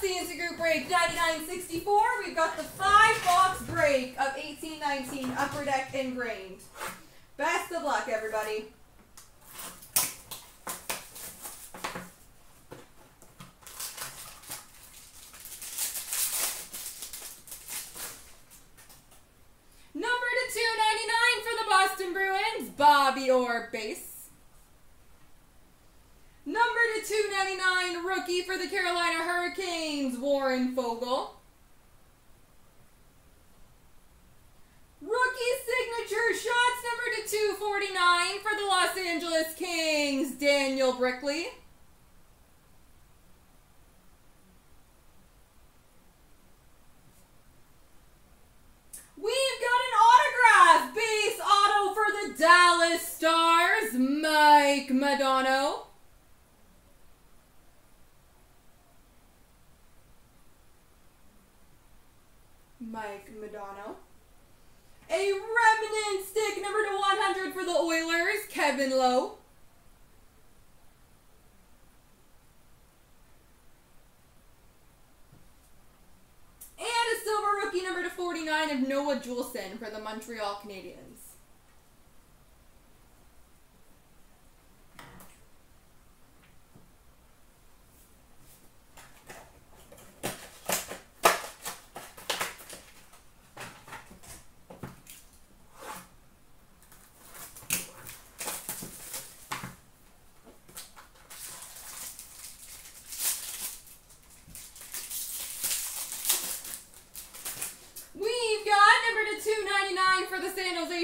Fantasy Group break 99.64. We've got the 5-box break of 18-19 Upper Deck Ingrained. Best of luck, everybody. Number to 299 for the Boston Bruins, Bobby Orr base. Number to 299, rookie for the Carolina Hurricanes, Warren Fogle. Rookie signature shots, number to 249 for the Los Angeles Kings, Daniel Brickley. We've got an autograph base auto for the Dallas Stars, Mike Madonna. Mike Madonna. A remnant stick, number to 100 for the Oilers, Kevin Lowe. And a silver rookie, number to 49 of Noah Juulsen for the Montreal Canadiens.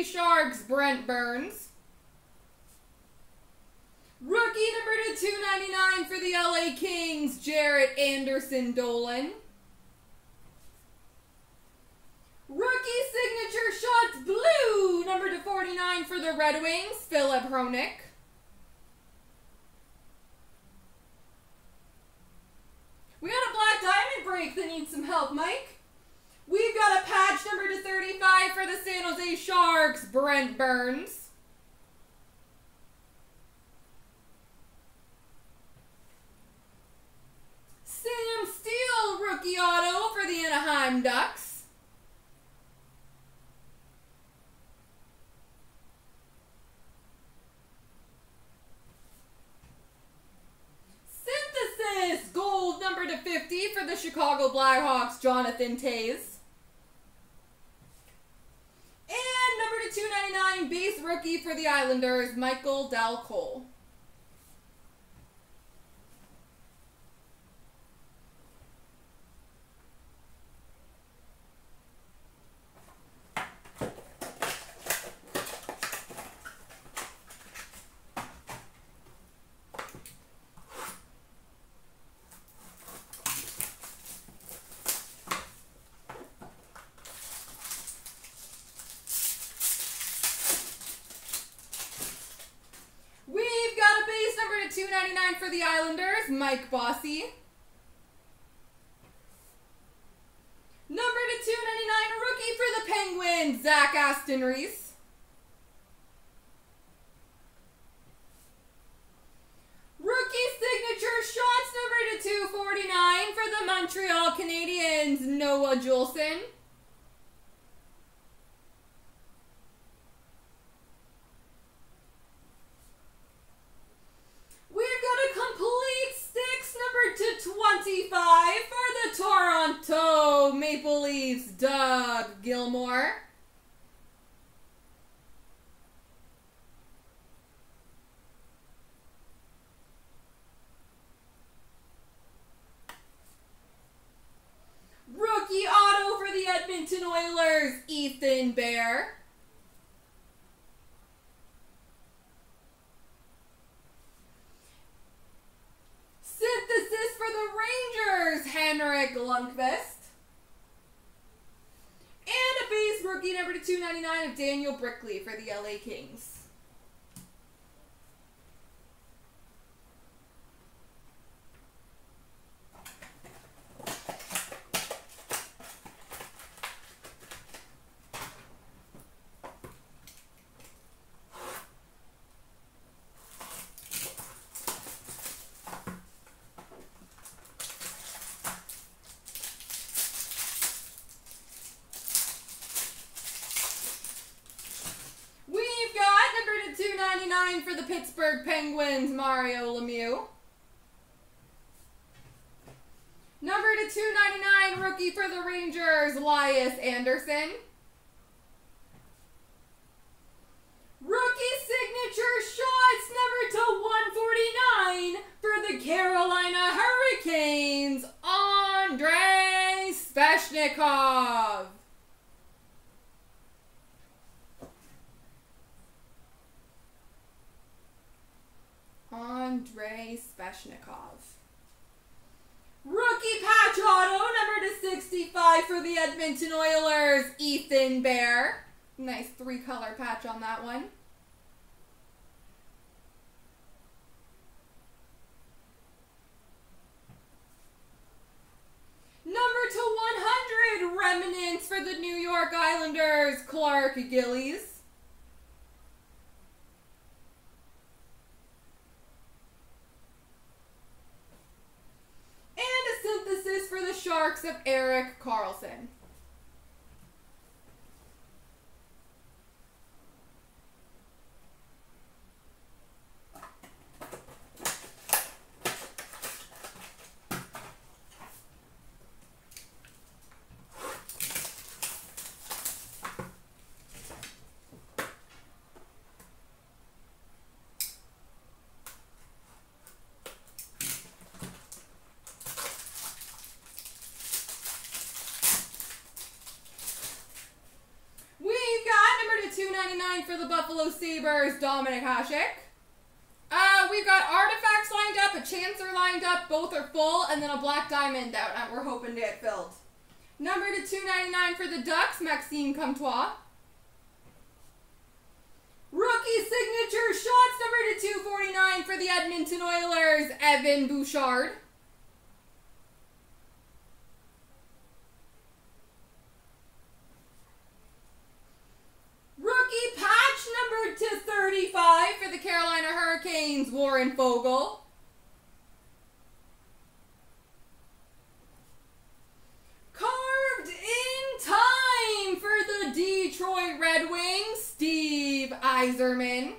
Sharks, Brent Burns. Rookie number to 299 for the LA Kings, Jarrett Anderson Dolan. Rookie signature shots, blue, number to 49 for the Red Wings, Philip Hronick. We got a Black Diamond break that needs some help, Mike. We've got a patch number to 35 for the San Jose Sharks, Brent Burns. Sam Steele, rookie auto for the Anaheim Ducks. Synthesis, gold number to 50 for the Chicago Blackhawks, Jonathan Toews. Base rookie for the Islanders, Michael Dal Col. $2.99 for the Islanders, Mike Bossy. Number to 299, rookie for the Penguins, Zach Aston-Reese. Rookie signature shots, number to 249 for the Montreal Canadiens, Noah Juulsen. Maple Leafs, Doug Gilmore. Rookie auto for the Edmonton Oilers, Ethan Bear. Synthesis for the Rangers, Henrik Lundqvist. Rookie number to 299 of Daniel Brickley for the LA Kings. Pittsburgh Penguins, Mario Lemieux. Number /299, rookie for the Rangers, Elias Anderson. Rookie signature shots, number /149 for the Carolina Hurricanes, Andrei Svechnikov. Andrei Svechnikov. Rookie patch auto, number /65 for the Edmonton Oilers, Ethan Bear. Nice three-color patch on that one. Number /100, remnants for the New York Islanders, Clark Gillis. Sharks of Erik Karlsson. For the Buffalo Sabres, Dominic Hasik. We've got Artifacts lined up, a Chancer lined up, both are full, and then a Black Diamond out, and we're hoping to get filled. Number /299 for the Ducks, Maxime Comtois. Rookie signature shots, number /249 for the Edmonton Oilers, Evan Bouchard. /35 for the Carolina Hurricanes, Warren Fogle. Carved in time for the Detroit Red Wings, Steve Iserman.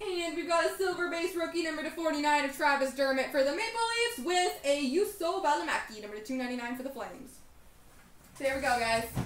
And we've got a silver base rookie, number /49 of Travis Dermott for the Maple Leafs, with a Yusso Balamaki, number /299 for the Flames. So there we go, guys.